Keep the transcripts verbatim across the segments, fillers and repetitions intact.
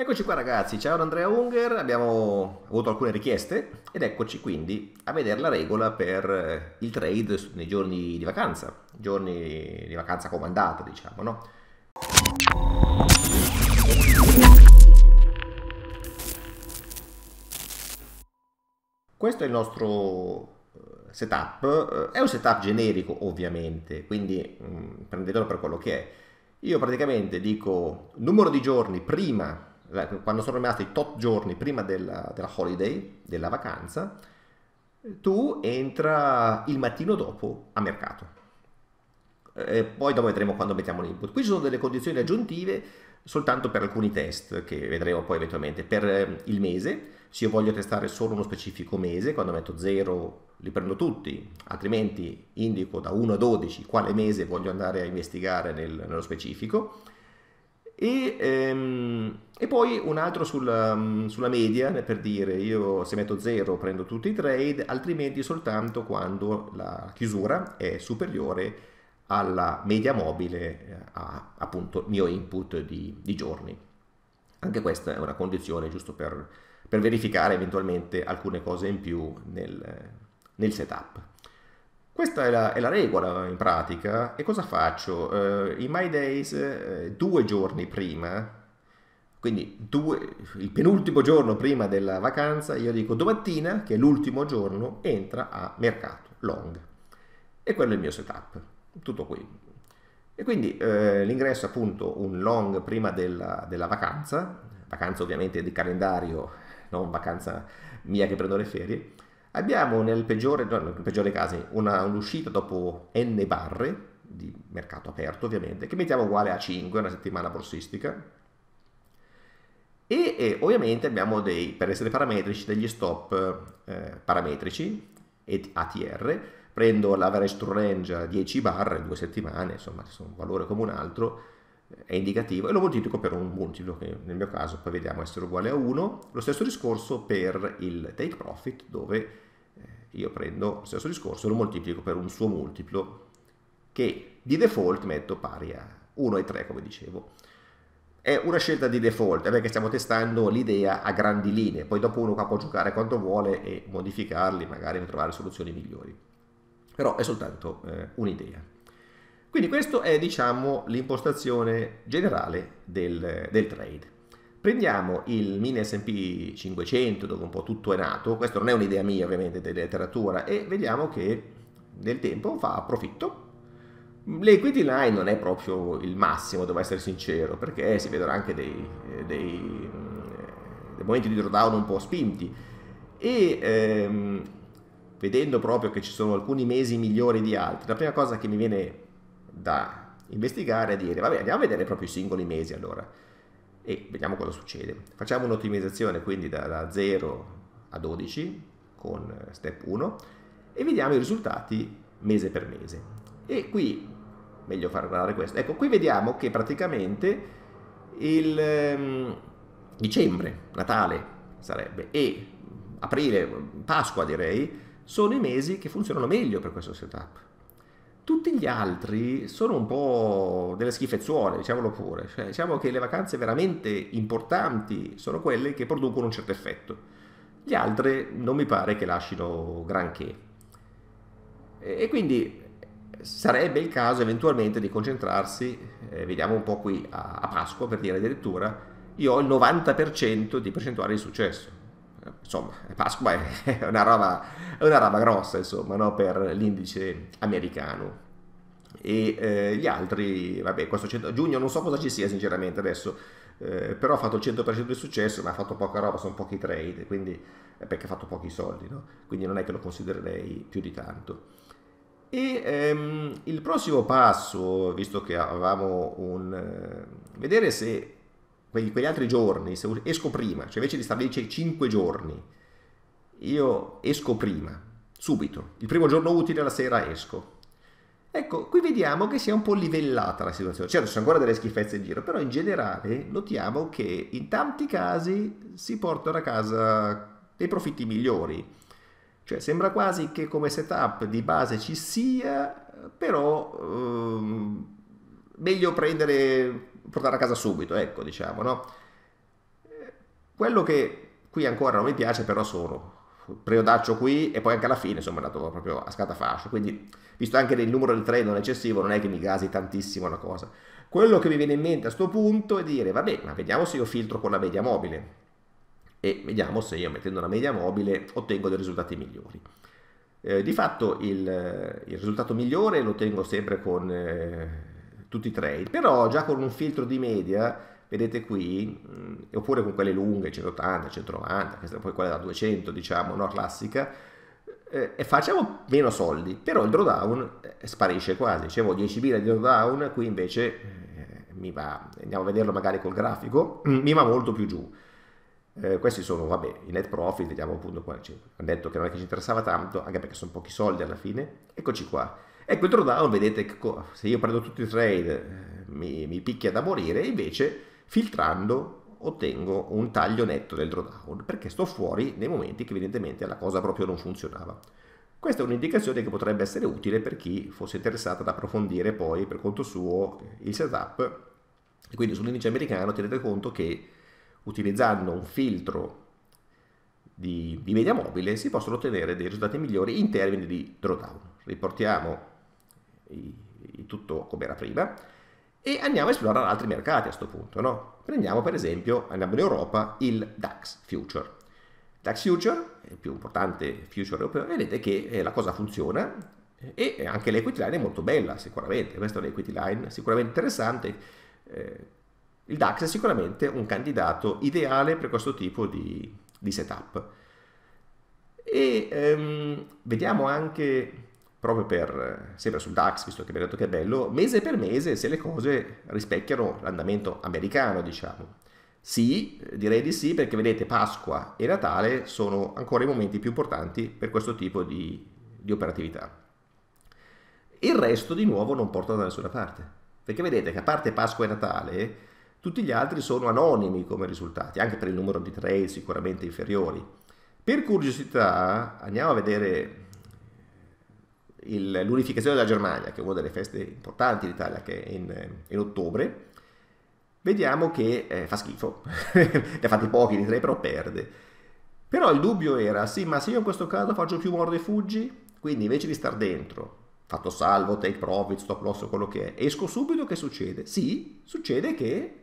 Eccoci qua ragazzi, ciao da Andrea Unger, abbiamo avuto alcune richieste ed eccoci quindi a vedere la regola per il trade nei giorni di vacanza, giorni di vacanza comandata diciamo, no? Questo è il nostro setup, è un setup generico ovviamente, quindi mh, prendetelo per quello che è. Io praticamente dico numero di giorni prima, quando sono rimasti tot giorni prima della, della holiday, della vacanza, tu entra il mattino dopo a mercato. E poi dopo vedremo quando mettiamo l'input. Qui ci sono delle condizioni aggiuntive soltanto per alcuni test che vedremo poi eventualmente. Per il mese, se io voglio testare solo uno specifico mese, quando metto zero li prendo tutti, altrimenti indico da uno a dodici quale mese voglio andare a investigare nel, nello specifico. E, ehm, e poi un altro sulla, sulla media, per dire io se metto zero prendo tutti i trade, altrimenti soltanto quando la chiusura è superiore alla media mobile a appunto mio input di, di giorni. Anche questa è una condizione giusto per, per verificare eventualmente alcune cose in più nel, nel setup. Questa è la, è la regola in pratica. E cosa faccio? Eh, in My Days eh, due giorni prima, quindi due, il penultimo giorno prima della vacanza, io dico domattina, che è l'ultimo giorno, entra a mercato long. E quello è il mio setup, tutto qui. E quindi eh, l'ingresso appunto un long prima della, della vacanza, vacanza ovviamente di calendario, non vacanza mia che prendo le ferie. Abbiamo nel peggiore, no, nel peggiore dei casi un'uscita un dopo n barre di mercato aperto ovviamente, che mettiamo uguale a cinque, una settimana borsistica, e, e ovviamente abbiamo dei, per essere parametrici, degli stop eh, parametrici e A T R. Prendo l'average true range a dieci barre, due settimane, insomma è un valore come un altro, è indicativo, e lo moltiplico per un multiplo che nel mio caso poi vediamo essere uguale a uno. Lo stesso discorso per il take profit, dove io prendo lo stesso discorso e lo moltiplico per un suo multiplo che di default metto pari a uno e tre, come dicevo. È una scelta di default perché stiamo testando l'idea a grandi linee, poi dopo uno qua può giocare quanto vuole e modificarli magari per trovare soluzioni migliori, però è soltanto eh, un'idea. Quindi questa è, diciamo, l'impostazione generale del, del trade. Prendiamo il mini S and P cinquecento, dove un po' tutto è nato. Questa non è un'idea mia ovviamente, della letteratura, e vediamo che nel tempo fa profitto. L'equity line non è proprio il massimo, devo essere sincero, perché si vedono anche dei, dei, dei momenti di drawdown un po' spinti. E... Ehm, vedendo proprio che ci sono alcuni mesi migliori di altri, la prima cosa che mi viene da investigare è dire, vabbè, andiamo a vedere proprio i singoli mesi allora e vediamo cosa succede. Facciamo un'ottimizzazione quindi da, da zero a dodici con step uno e vediamo i risultati mese per mese. E qui, meglio far guardare questo, ecco qui vediamo che praticamente il ehm, dicembre, Natale sarebbe, e aprile, Pasqua direi, sono i mesi che funzionano meglio per questo setup. Tutti gli altri sono un po' delle schifezzuole, diciamolo pure. Cioè, diciamo che le vacanze veramente importanti sono quelle che producono un certo effetto. Gli altri non mi pare che lasciano granché. E quindi sarebbe il caso eventualmente di concentrarsi, eh, vediamo un po' qui a, a Pasqua per dire addirittura, io ho il novanta per cento di percentuale di successo. Insomma, Pasqua è una roba, è una roba grossa, insomma, no? Per l'indice americano. E eh, gli altri, vabbè, questo cento giugno non so cosa ci sia sinceramente adesso, eh, però ha fatto il cento per cento di successo, ma ha fatto poca roba, sono pochi trade, quindi eh, perché ha fatto pochi soldi, no? Quindi non è che lo considererei più di tanto. E ehm, il prossimo passo, visto che avevamo un... Eh, vedere se... Quegli, quegli altri giorni, se esco prima, cioè invece di stabilire cinque giorni, io esco prima, subito, il primo giorno utile alla sera esco. Ecco, qui vediamo che si è un po' livellata la situazione, certo ci sono ancora delle schifezze in giro, però in generale notiamo che in tanti casi si portano a casa dei profitti migliori, cioè sembra quasi che come setup di base ci sia, però ehm, meglio prendere... portare a casa subito, ecco, diciamo, no? Quello che qui ancora non mi piace però sono periodaccio qui e poi anche alla fine, insomma, è andato proprio a scatafascio, quindi visto anche il numero del trade non è eccessivo, non è che mi gasi tantissimo la cosa. Quello che mi viene in mente a questo punto è dire, vabbè, ma vediamo se io filtro con la media mobile e vediamo se io mettendo una media mobile ottengo dei risultati migliori. Eh, di fatto il, il risultato migliore lo ottengo sempre con eh, tutti i trade, però già con un filtro di media, vedete qui, mh, oppure con quelle lunghe, centottanta, centonovanta, che poi quella da duecento, diciamo, no, classica, eh, e facciamo meno soldi, però il drawdown eh, sparisce quasi, dicevo diecimila di drawdown, qui invece eh, mi va, andiamo a vederlo magari col grafico, mi va molto più giù. Eh, questi sono, vabbè, i net profit, vediamo appunto qua, ho detto che non è che ci interessava tanto, anche perché sono pochi soldi alla fine, eccoci qua. Ecco il drawdown, vedete che se io prendo tutti i trade mi, mi picchia da morire, invece filtrando ottengo un taglio netto del drawdown, perché sto fuori nei momenti che evidentemente la cosa proprio non funzionava. Questa è un'indicazione che potrebbe essere utile per chi fosse interessato ad approfondire poi per conto suo il setup, e quindi sull'indice americano tenete conto che utilizzando un filtro di, di media mobile si possono ottenere dei risultati migliori in termini di drawdown. Riportiamo i, i tutto come era prima e andiamo a esplorare altri mercati a questo punto, no? Prendiamo per esempio, andiamo in Europa, il DAX Future. DAX Future, il più importante future europeo, vedete che la cosa funziona e anche l'equity line è molto bella sicuramente, questa è un'equity line sicuramente interessante. eh, Il DAX è sicuramente un candidato ideale per questo tipo di, di setup. E ehm, vediamo anche, proprio per, sempre sul DAX, visto che mi ha detto che è bello, mese per mese se le cose rispecchiano l'andamento americano, diciamo. Sì, direi di sì, perché vedete Pasqua e Natale sono ancora i momenti più importanti per questo tipo di, di operatività. Il resto, di nuovo, non porta da nessuna parte. Perché vedete che a parte Pasqua e Natale, tutti gli altri sono anonimi come risultati, anche per il numero di trade sicuramente inferiori. Per curiosità andiamo a vedere l'unificazione della Germania, che è una delle feste importanti d'Italia, che è in, in ottobre. Vediamo che eh, fa schifo, ne ha fatti pochi di trade però perde. Però il dubbio era, sì, ma se io in questo caso faccio più mordi e fuggi, quindi invece di star dentro, fatto salvo, take profit, stop loss o quello che è, esco subito, che succede? Sì, succede che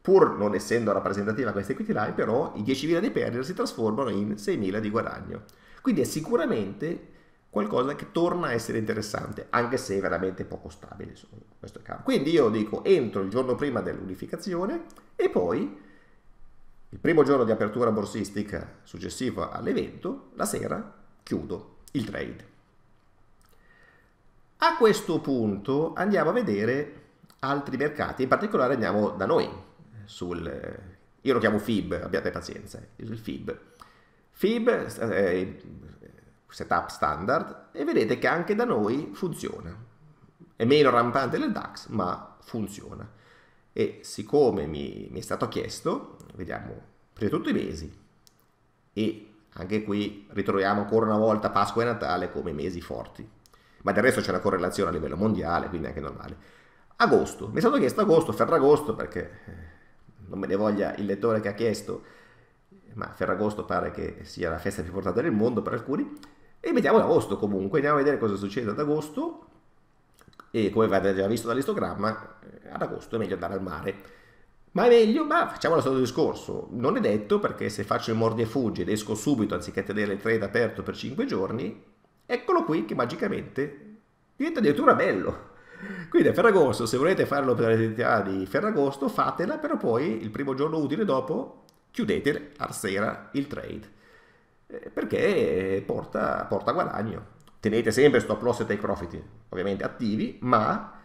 pur non essendo rappresentativa questa equity line, però i diecimila di perdita si trasformano in seimila di guadagno. Quindi è sicuramente qualcosa che torna a essere interessante, anche se è veramente poco stabile su questo campo. Quindi io dico, entro il giorno prima dell'unificazione e poi il primo giorno di apertura borsistica successivo all'evento, la sera chiudo il trade. A questo punto andiamo a vedere altri mercati, in particolare andiamo da noi, sul, io lo chiamo F I B, abbiate pazienza, il FIB. F I B è setup standard e vedete che anche da noi funziona, è meno rampante del DAX ma funziona. E siccome mi, mi è stato chiesto, vediamo prima di tutto i mesi, e anche qui ritroviamo ancora una volta Pasqua e Natale come mesi forti. Ma del resto c'è una correlazione a livello mondiale, quindi è anche normale. Agosto, mi è stato chiesto agosto, ferragosto, perché non me ne voglia il lettore che ha chiesto, ma ferragosto pare che sia la festa più importante del mondo per alcuni, e vediamo l'agosto comunque, andiamo a vedere cosa succede ad agosto, e come avete già visto dall'istogramma, ad agosto è meglio andare al mare. Ma è meglio, ma facciamo lo stesso discorso, non è detto, perché se faccio il mordi e fuggi ed esco subito, anziché tenere il trade aperto per cinque giorni, eccolo qui che magicamente diventa addirittura bello. Quindi a ferragosto, se volete fare l'operatività di ferragosto, fatela, però poi il primo giorno utile dopo chiudete a sera il trade, perché porta, porta guadagno. Tenete sempre stop loss e take profit ovviamente attivi, ma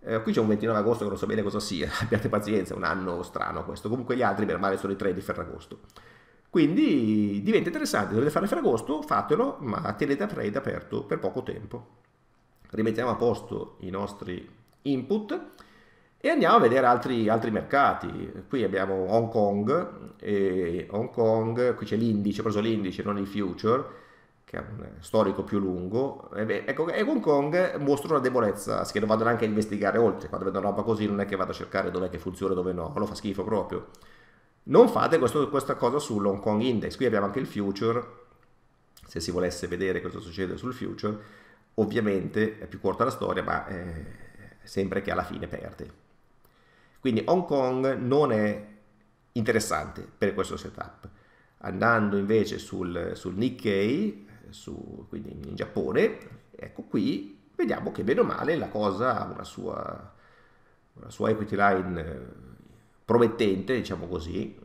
eh, qui c'è un ventinove agosto che non so bene cosa sia, abbiate pazienza, è un anno strano questo. Comunque gli altri per male sono i trade di ferragosto. Quindi diventa interessante, dovete fare ferragosto, fatelo, ma tenete a trade aperto per poco tempo. Rimettiamo a posto i nostri input e andiamo a vedere altri, altri mercati. Qui abbiamo Hong Kong, e Hong Kong, qui c'è l'indice, ho preso l'indice, non il future, che è un storico più lungo. E, beh, ecco, e Hong Kong mostra una debolezza, che non vado neanche a investigare oltre, quando vedo una roba così non è che vado a cercare dov'è che funziona e dove no, lo fa schifo proprio. Non fate questo, questa cosa sull'Hong Kong Index. Qui abbiamo anche il future, se si volesse vedere cosa succede sul future. Ovviamente è più corta la storia, ma eh, sempre che alla fine perde. Quindi Hong Kong non è interessante per questo setup. Andando invece sul, sul Nikkei, su, quindi in Giappone, ecco qui vediamo che bene o male la cosa ha una sua, una sua equity line promettente, diciamo così.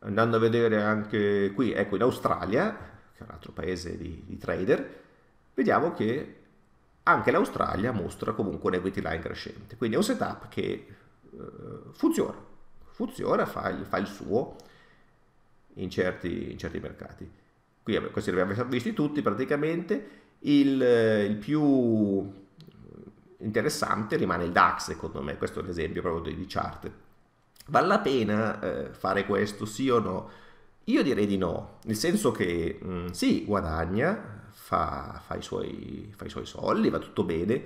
Andando a vedere anche qui, ecco, in Australia, che è un altro paese di, di trader, vediamo che anche l'Australia mostra comunque un equity line crescente. Quindi è un setup che uh, funziona, funziona, fa il, fa il suo in certi, in certi mercati. Qui questi li abbiamo visti tutti praticamente. Il, il più interessante rimane il DAX, secondo me. Questo è un esempio proprio di chart. Vale la pena eh, fare questo, sì o no? Io direi di no, nel senso che mh, sì, guadagna, fa, fa, i suoi, fa i suoi soldi, va tutto bene,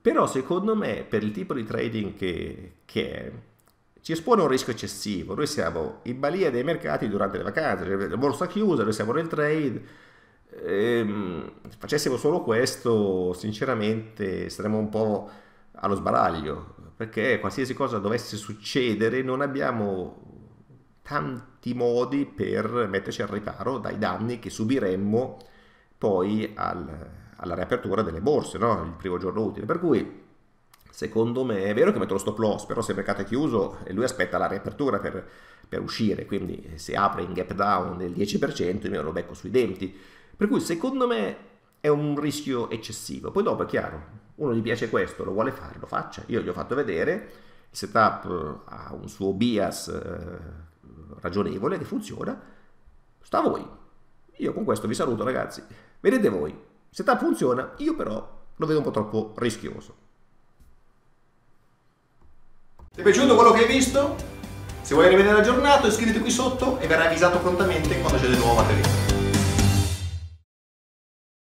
però secondo me per il tipo di trading che, che è, ci espone a un rischio eccessivo. Noi siamo in balia dei mercati durante le vacanze, la borsa chiusa, noi siamo nel trade. Ehm, facessimo solo questo, sinceramente saremmo un po' allo sbaraglio, perché qualsiasi cosa dovesse succedere non abbiamo tanti modi per metterci al riparo dai danni che subiremmo poi al, alla riapertura delle borse, no? Il primo giorno utile. Per cui secondo me è vero che metto lo stop loss, però se il mercato è chiuso e lui aspetta la riapertura per, per uscire, quindi se apre in gap down del dieci per cento io me lo becco sui denti. Per cui secondo me è un rischio eccessivo. Poi dopo è chiaro, uno gli piace questo, lo vuole fare, lo faccia. Io gli ho fatto vedere, il setup ha un suo bias eh, ragionevole che funziona, sta a voi. Io con questo vi saluto ragazzi, vedete voi, il setup funziona, io però lo vedo un po' troppo rischioso. Ti è piaciuto quello che hai visto? Se vuoi rimanere aggiornato iscriviti qui sotto e verrai avvisato prontamente quando c'è del nuovo materiale.